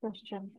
question.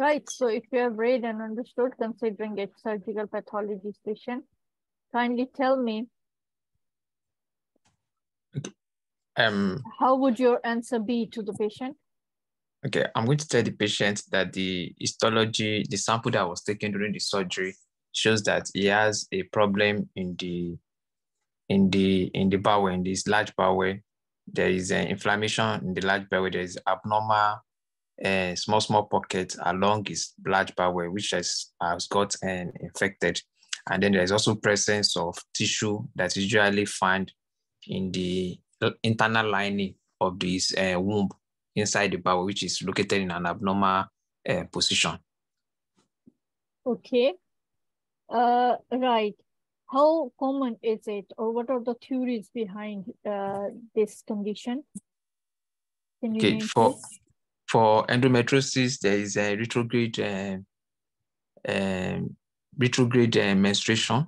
Right, so if you have read and understood considering a surgical pathology patient, kindly tell me, okay. How would your answer be to the patient? Okay, I'm going to tell the patient that the histology, the sample that was taken during the surgery shows that he has a problem in the bowel, in this large bowel. There is an inflammation in the large bowel. There is abnormal small pockets along his large bowel, which has got infected. And then there's also presence of tissue that's usually found in the internal lining of this womb inside the bowel, which is located in an abnormal position. Okay, right. How common is it, or what are the theories behind this condition? Can you name this? For endometriosis, there is a retrograde menstruation.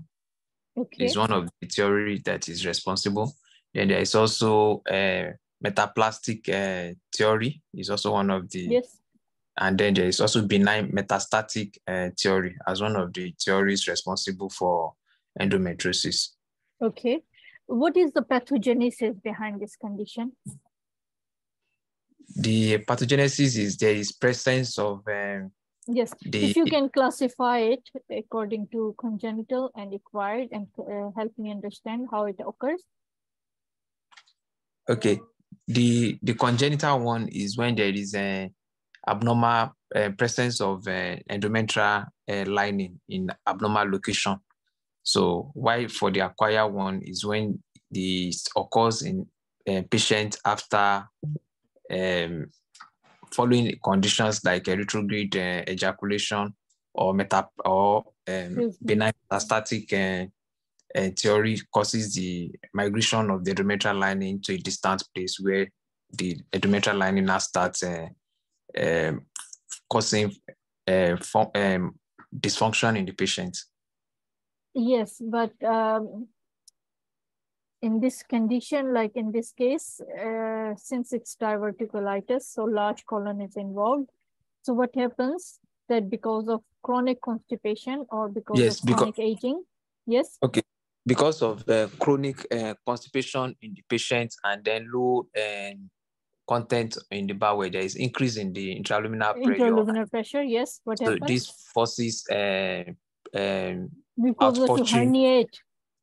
Okay. Is one of the theory that is responsible. Then there is also a metaplastic theory. Is also one of the. Yes. And then there is also benign metastatic theory as one of the theories responsible for endometriosis. Okay. What is the pathogenesis behind this condition? The pathogenesis is there is presence of yes. If you can classify it according to congenital and acquired, and help me understand how it occurs. Okay, the congenital one is when there is an abnormal presence of endometrial lining in abnormal location. So while for the acquired one is when this occurs in patient after. Following conditions like a retrograde ejaculation or benign metastatic theory causes the migration of the endometrial lining to a distant place where the endometrial lining now starts causing dysfunction in the patient. Yes, but in this condition, like in this case, since it's diverticulitis, so large colon is involved. So what happens that because of chronic constipation or because of chronic aging? Yes. Okay. Because of chronic constipation in the patient and then low content in the bowel, there is increase in the intraluminal pressure. Intraluminal pressure, yes. What happens? So this forces output to herniate.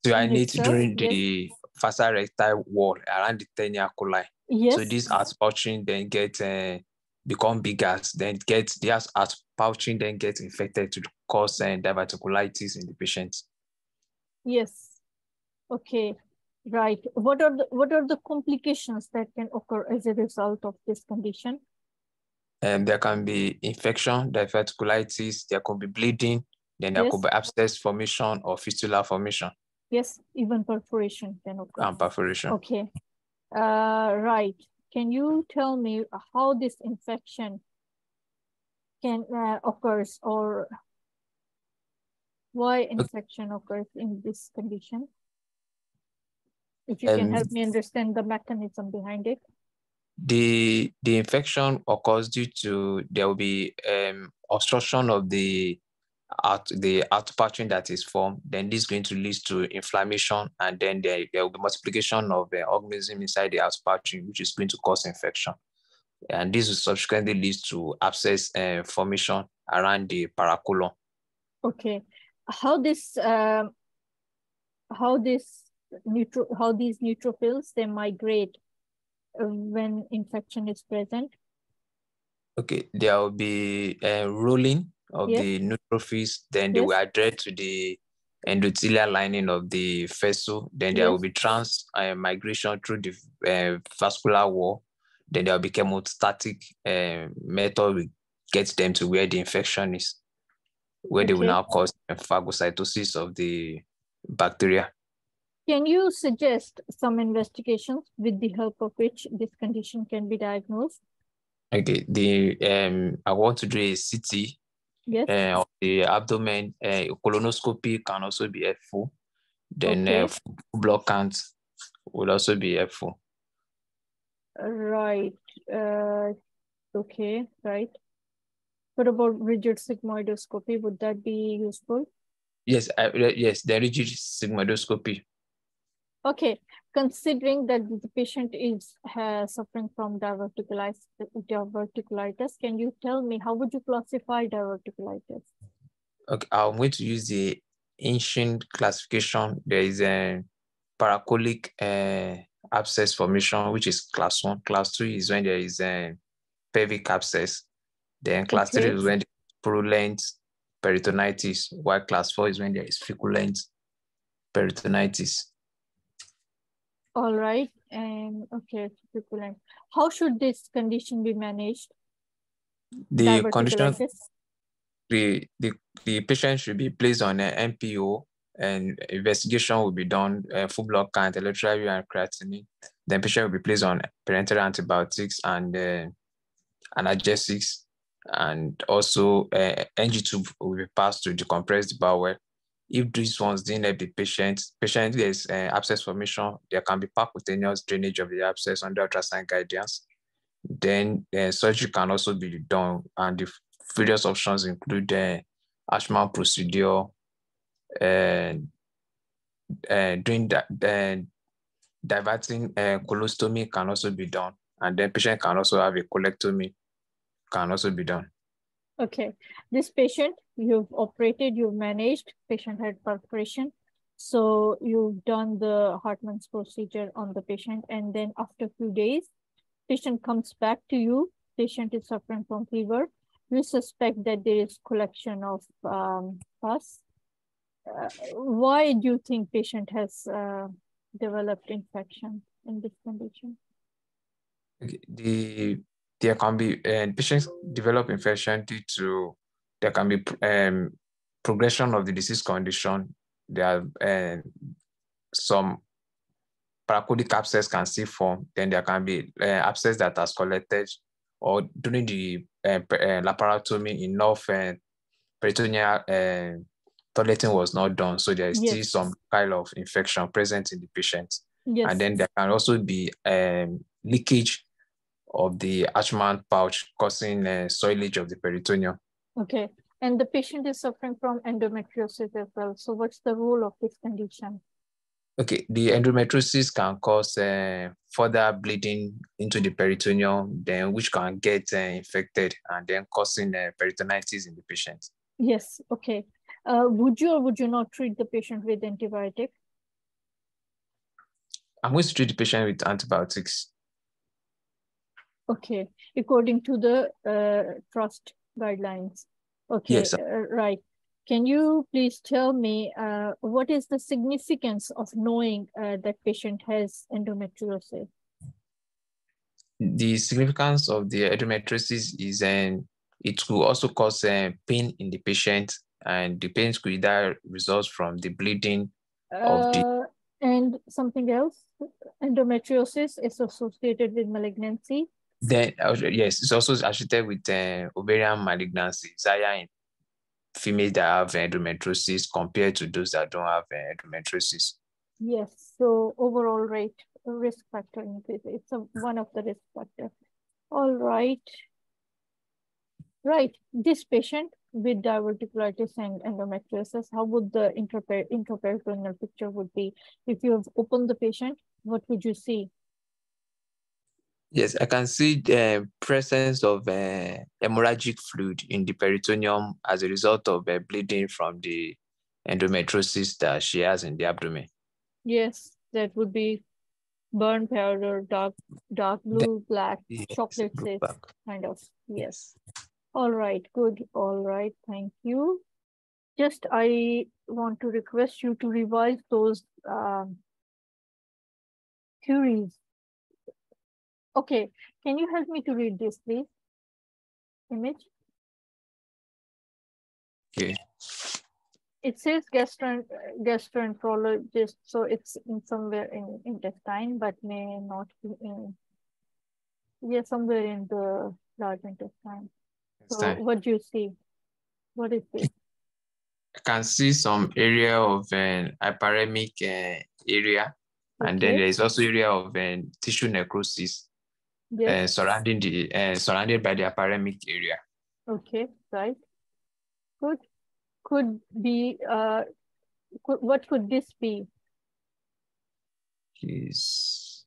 So herniate during the fascial rectal wall around the tenia coli. Yes. So this outpouching then gets become bigger, then gets the outpouching then gets infected to cause diverticulitis in the patient. Yes. Okay. Right. What are the complications that can occur as a result of this condition? And there can be infection, diverticulitis. There could be bleeding. Then there could be abscess formation or fistula formation. Yes, even perforation can occur. And perforation. Okay, right. Can you tell me how this infection can occurs, or why infection occurs in this condition? If you can help me understand the mechanism behind it. The infection occurs due to there will be obstruction of the outpouching that is formed, then this is going to lead to inflammation, and then there will be multiplication of the organism inside the outpouching, which is going to cause infection. And this will subsequently lead to abscess formation around the paracolon. Okay. how these neutrophils, they migrate when infection is present? Okay, there will be a rolling of the neutrophils, then they will adhere to the endothelial lining of the vessel, then there will be migration through the vascular wall, then there will be chemostatic method which gets them to where the infection is, where they will now cause phagocytosis of the bacteria. Can you suggest some investigations with the help of which this condition can be diagnosed? Okay, the I want to do a CT of the abdomen. Colonoscopy can also be helpful. Then full blood count will also be helpful. Right. Okay, right. What about rigid sigmoidoscopy? Would that be useful? Yes, yes, the rigid sigmoidoscopy. Okay, considering that the patient is suffering from diverticulitis, can you tell me how would you classify diverticulitis? Okay, I'm going to use the ancient classification. There is a paracolic abscess formation, which is class 1. Class 2 is when there is a pelvic abscess. Then class 3 is when there is purulent peritonitis, while class 4 is when there is feculent peritonitis. All right, and okay, feculent. How should this condition be managed? The condition, the patient should be placed on an MPO, and investigation will be done, full blood count, electrolyte and creatinine. Then patient will be placed on parenteral antibiotics and analgesics, and also NG tube will be passed to decompress the bowel. If these ones didn't help the patient there's abscess formation, there can be percutaneous drainage of the abscess under ultrasound guidance. Then surgery can also be done, and the various options include the Ashman procedure, doing that, then diverting colostomy can also be done, and then patient can also have a colectomy can also be done. Okay, this patient, you've operated, you've managed, patient had perforation. So you've done the Hartmann's procedure on the patient, and then after a few days, patient comes back to you, patient is suffering from fever. You suspect that there is collection of pus. Why do you think patient has developed infection in this condition? There can be, patients develop infection due to, there can be progression of the disease condition. There are some paracolic abscess can still form. Then there can be abscess that has collected, or during the laparotomy, enough peritoneal toileting was not done. So there is still some kind of infection present in the patient. Yes. And then there can also be leakage of the Ashman pouch, causing soilage of the peritoneum. Okay, and the patient is suffering from endometriosis as well. So what's the role of this condition? Okay, the endometriosis can cause further bleeding into the peritoneum, then which can get infected and then causing peritonitis in the patient. Yes, okay. Would you or would you not treat the patient with antibiotics? I'm going to treat the patient with antibiotics. Okay, according to the trust guidelines. Okay, yes, right. Can you please tell me what is the significance of knowing that patient has endometriosis? The significance of the endometriosis is it could also cause pain in the patient, and the pain could either result from the bleeding of the... And something else, endometriosis is associated with malignancy. Then, yes, it's also associated with ovarian malignancy, higher in females that have endometriosis compared to those that don't have endometriosis. Yes, so overall risk factor increases. It's one of the risk factors. All right. Right, this patient with diverticulitis and endometriosis, how would the intraperitoneal picture would be? If you have opened the patient, what would you see? Yes, I can see the presence of hemorrhagic fluid in the peritoneum as a result of bleeding from the endometriosis that she has in the abdomen? Yes, that would be burnt powder, dark blue, black, yes, chocolate blue kind of. Yes. All right. Good. All right. Thank you. Just I want to request you to revise those theories. Okay. Can you help me to read this, please? Image. Okay. It says gastroenterologist, so it's in somewhere in intestine, but may not be in, yeah, somewhere in the large intestine. So what do you see? What is this? I can see some area of an hyperemic area, okay. And then there is also area of an tissue necrosis, yes. Surrounded by the hyperemic area. Okay, right. Good. Could be, what could this be? Yes.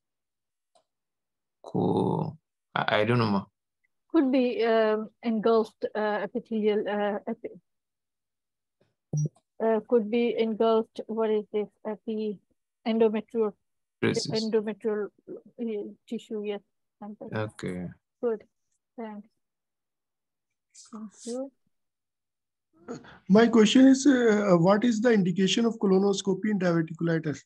Cool. I don't know. Could be engulfed epithelial, could be engulfed, what is this? Endometrial tissue, yes. Okay. Good, thanks. Thank you. My question is, what is the indication of colonoscopy in diverticulitis?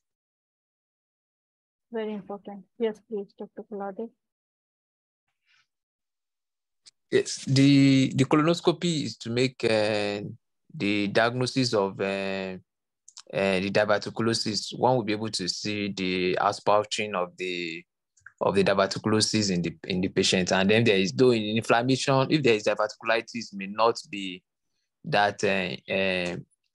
Very important. Yes, please, Dr. Kolade. Yes, the colonoscopy is to make the diagnosis of the diverticulosis. One will be able to see the aspulsion of the diverticulosis in the patient. And then there is, though in inflammation, if there is diverticulitis, may not be that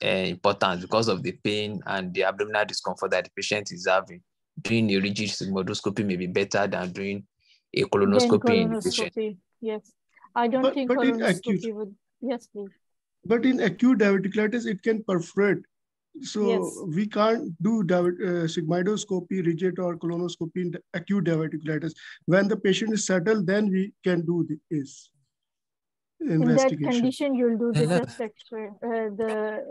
important because of the pain and the abdominal discomfort that the patient is having. Doing a rigid sigmoidoscopy may be better than doing a colonoscopy in the patient. Yes, I don't think colonoscopy would. Yes, please. But in acute diverticulitis, it can perforate. So yes, we can't do sigmoidoscopy, rigid, or colonoscopy in the acute diverticulitis. When the patient is settled, then we can do this. In that condition, you'll do the chest X-ray, the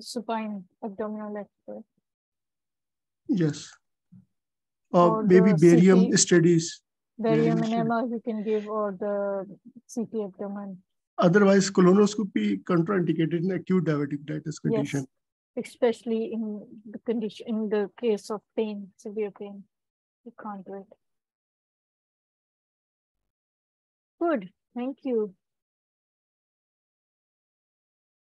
supine abdominal X-ray. Yes. Or maybe barium CT studies. Barium enema you can give, or the CT abdomen. Otherwise, colonoscopy contraindicated in acute diverticulitis condition. Yes, especially in the condition, in the case of pain, severe pain, you can't do it. Good. Thank you.